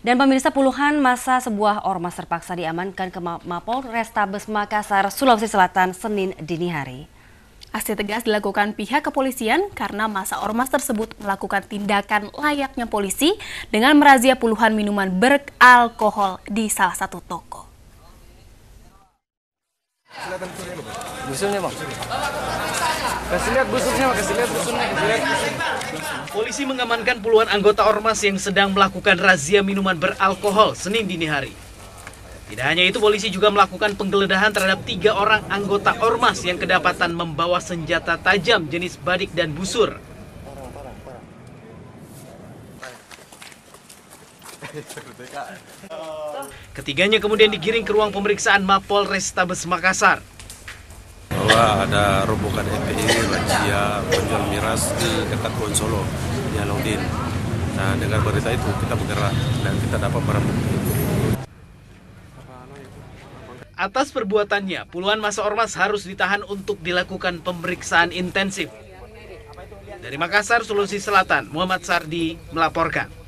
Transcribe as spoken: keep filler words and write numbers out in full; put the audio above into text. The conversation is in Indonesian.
Dan pemirsa, puluhan masa sebuah ormas terpaksa diamankan ke Mapolrestabes Makassar, Sulawesi Selatan, Senin dini hari. Aksi tegas dilakukan pihak kepolisian karena masa ormas tersebut melakukan tindakan layaknya polisi dengan merazia puluhan minuman beralkohol di salah satu toko. Silakan busurnya, Bang. Kasih lihat busurnya, kasih lihat busurnya, kasih lihat. Polisi mengamankan puluhan anggota ormas yang sedang melakukan razia minuman beralkohol Senin dini hari. Tidak hanya itu, polisi juga melakukan penggeledahan terhadap tiga orang anggota ormas yang kedapatan membawa senjata tajam jenis badik dan busur. Ketiganya kemudian digiring ke ruang pemeriksaan Mapolrestabes Makassar. Bahwa ada robokan M P I, razia penjual miras di dekat Konsolo, di Alauddin. Nah, dengan berita itu kita bergerak dan kita dapat barang bukti. Atas perbuatannya, puluhan massa ormas harus ditahan untuk dilakukan pemeriksaan intensif. Dari Makassar, Sulawesi Selatan, Muhammad Sardi melaporkan.